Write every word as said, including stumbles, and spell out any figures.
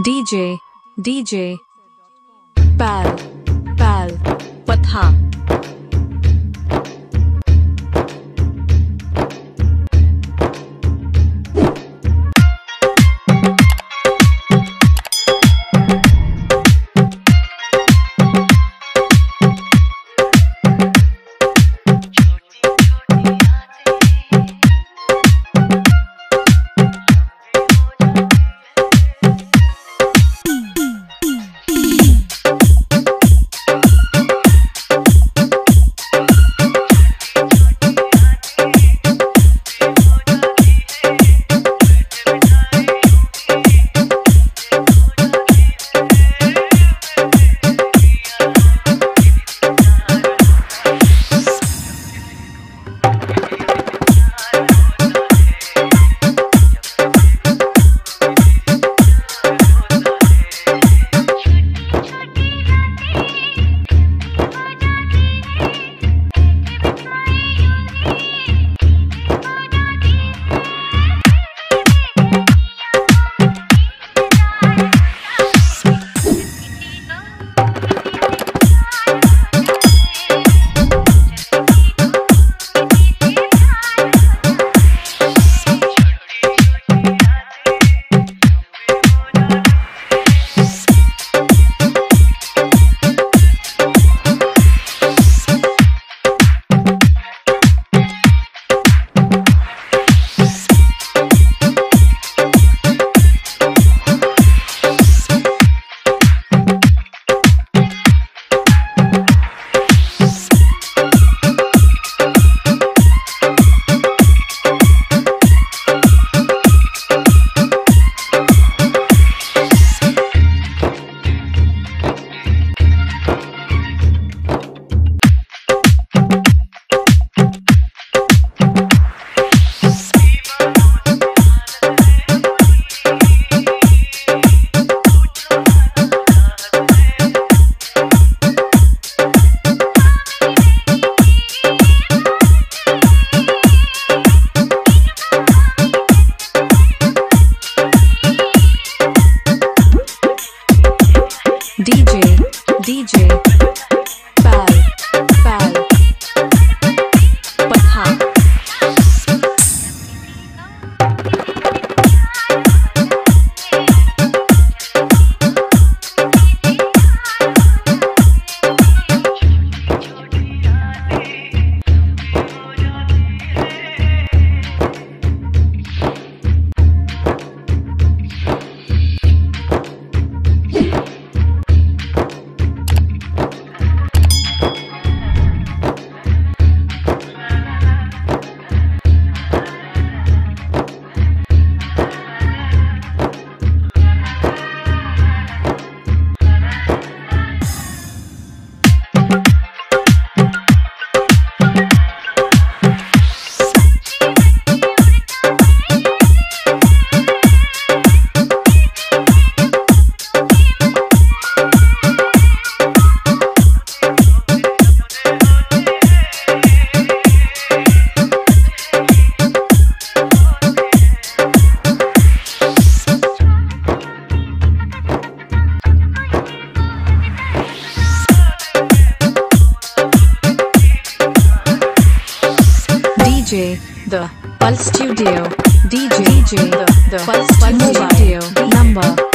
디제이, 디제이 Pal, Pal, Patha 디제이, 디제이 Pal, Pal Patha 디제이 Thepalstudio, 디제이 Thepalstudio, number